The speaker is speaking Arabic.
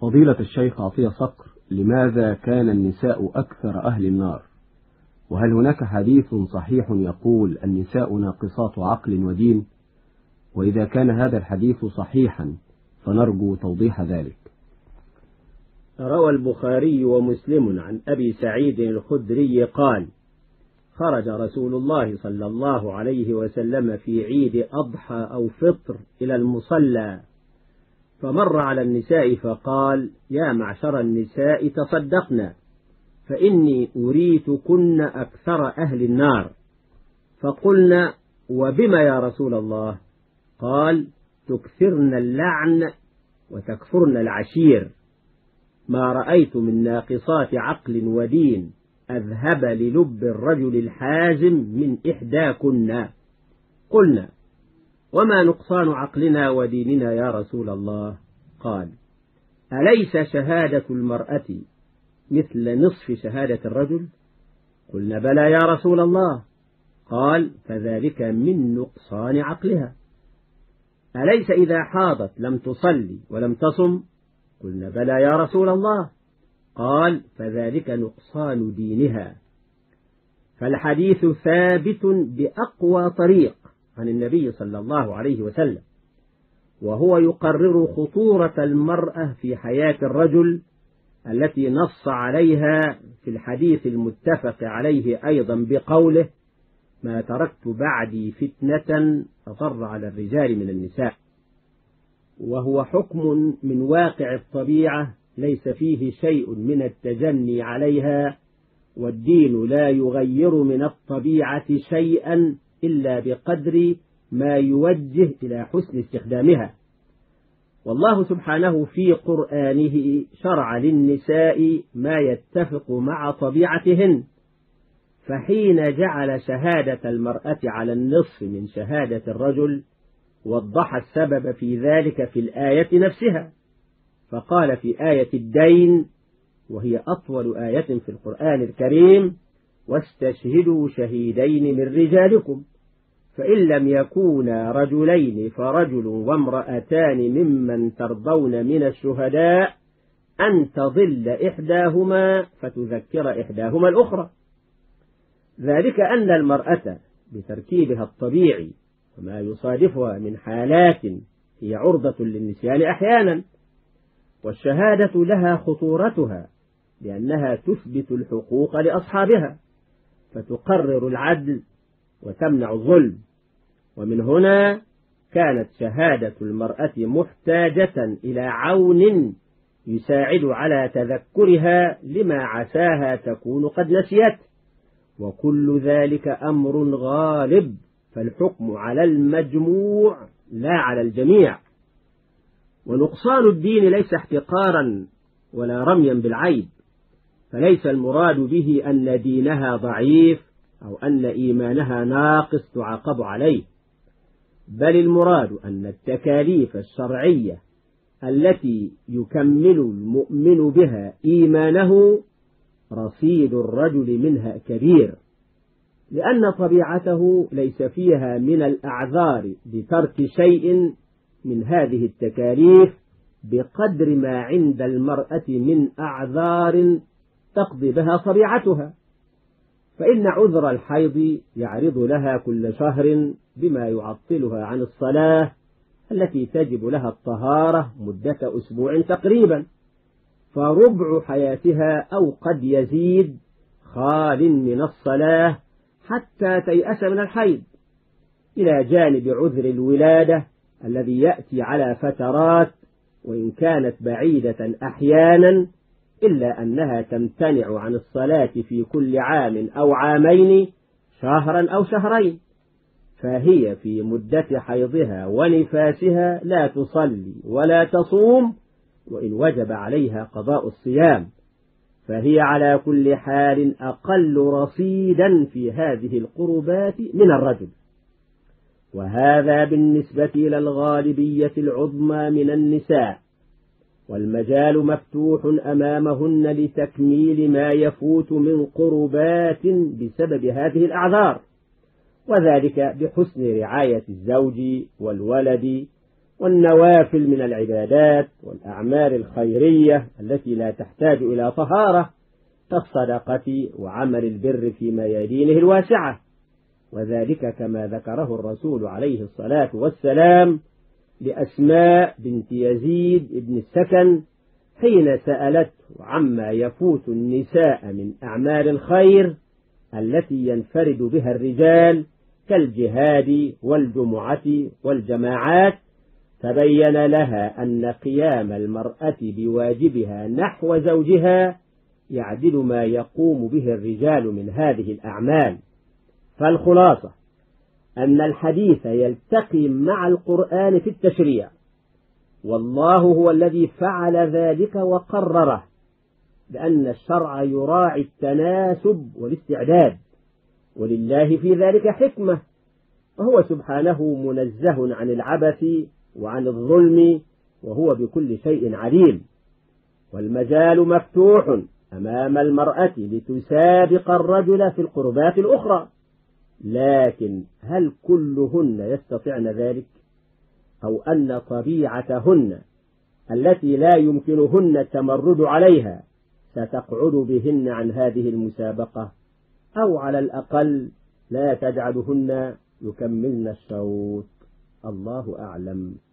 فضيلة الشيخ عطية صقر، لماذا كان النساء أكثر أهل النار؟ وهل هناك حديث صحيح يقول النساء ناقصات عقل ودين؟ وإذا كان هذا الحديث صحيحا فنرجو توضيح ذلك. روى البخاري ومسلم عن أبي سعيد الخدري قال: خرج رسول الله صلى الله عليه وسلم في عيد أضحى أو فطر إلى المصلى، فمر على النساء فقال: يا معشر النساء تصدقنا، فإني أريتكن أكثر أهل النار. فقلنا: وبما يا رسول الله؟ قال: تكثرن اللعن وتكفرن العشير، ما رأيت من ناقصات عقل ودين أذهب للب الرجل الحازم من إحداكن. قلنا: وما نقصان عقلنا وديننا يا رسول الله؟ قال: أليس شهادة المرأة مثل نصف شهادة الرجل؟ قلنا: بلى يا رسول الله. قال: فذلك من نقصان عقلها. أليس إذا حاضت لم تصلي ولم تصم؟ قلنا: بلى يا رسول الله. قال: فذلك نقصان دينها. فالحديث ثابت بأقوى طريق عن النبي صلى الله عليه وسلم، وهو يقرر خطورة المرأة في حياة الرجل التي نص عليها في الحديث المتفق عليه أيضا بقوله: ما تركت بعدي فتنة تضر على الرجال من النساء. وهو حكم من واقع الطبيعة ليس فيه شيء من التجني عليها، والدين لا يغير من الطبيعة شيئا إلا بقدر ما يوجه إلى حسن استخدامها. والله سبحانه في قرآنه شرع للنساء ما يتفق مع طبيعتهن، فحين جعل شهادة المرأة على النصف من شهادة الرجل وضح السبب في ذلك في الآية نفسها، فقال في آية الدين، وهي أطول آية في القرآن الكريم: واستشهدوا شهيدين من رجالكم، فإن لم يكونا رجلين فرجل وامرأتان ممن ترضون من الشهداء أن تضل إحداهما فتذكر إحداهما الأخرى. ذلك أن المرأة بتركيبها الطبيعي وما يصادفها من حالات هي عرضة للنسيان أحيانا، والشهادة لها خطورتها لأنها تثبت الحقوق لأصحابها، فتقرر العدل وتمنع الظلم. ومن هنا كانت شهادة المرأة محتاجة إلى عون يساعد على تذكرها لما عساها تكون قد نسيت، وكل ذلك أمر غالب، فالحكم على المجموع لا على الجميع. ونقصان الدين ليس احتقارا ولا رميا بالعيب، فليس المراد به أن دينها ضعيف أو أن إيمانها ناقص تعاقب عليه، بل المراد أن التكاليف الشرعية التي يكمل المؤمن بها إيمانه رصيد الرجل منها كبير، لأن طبيعته ليس فيها من الأعذار بترك شيء من هذه التكاليف بقدر ما عند المرأة من أعذار تقضي بها طبيعتها، فإن عذر الحيض يعرض لها كل شهر بما يعطلها عن الصلاة التي تجب لها الطهارة مدة أسبوع تقريبا، فربع حياتها أو قد يزيد خال من الصلاة حتى تيأس من الحيض، إلى جانب عذر الولادة الذي يأتي على فترات وإن كانت بعيدة أحيانا، إلا أنها تمتنع عن الصلاة في كل عام أو عامين شهرا أو شهرين، فهي في مدة حيضها ونفاسها لا تصلي ولا تصوم، وإن وجب عليها قضاء الصيام، فهي على كل حال أقل رصيدا في هذه القربات من الرجل. وهذا بالنسبة إلى الغالبية العظمى من النساء، والمجال مفتوح أمامهن لتكميل ما يفوت من قربات بسبب هذه الأعذار، وذلك بحسن رعاية الزوج والولد والنوافل من العبادات والأعمال الخيرية التي لا تحتاج إلى طهارة كالصدقة وعمل البر في ميادينه الواسعة، وذلك كما ذكره الرسول عليه الصلاة والسلام لأسماء بنت يزيد بن السكن حين سألته عما يفوت النساء من أعمال الخير التي ينفرد بها الرجال كالجهاد والجمعة والجماعات، فبين لها أن قيام المرأة بواجبها نحو زوجها يعدل ما يقوم به الرجال من هذه الأعمال. فالخلاصة أن الحديث يلتقي مع القرآن في التشريع، والله هو الذي فعل ذلك وقرره، لأن الشرع يراعي التناسب والاستعداد، ولله في ذلك حكمة، وهو سبحانه منزه عن العبث وعن الظلم، وهو بكل شيء عليم. والمجال مفتوح أمام المرأة لتسابق الرجل في القربات الأخرى، لكن هل كلهن يستطعن ذلك؟ أو أن طبيعتهن التي لا يمكنهن التمرد عليها ستقعد بهن عن هذه المسابقة، أو على الأقل لا تجعلهن يكملن الشوط؟ الله أعلم.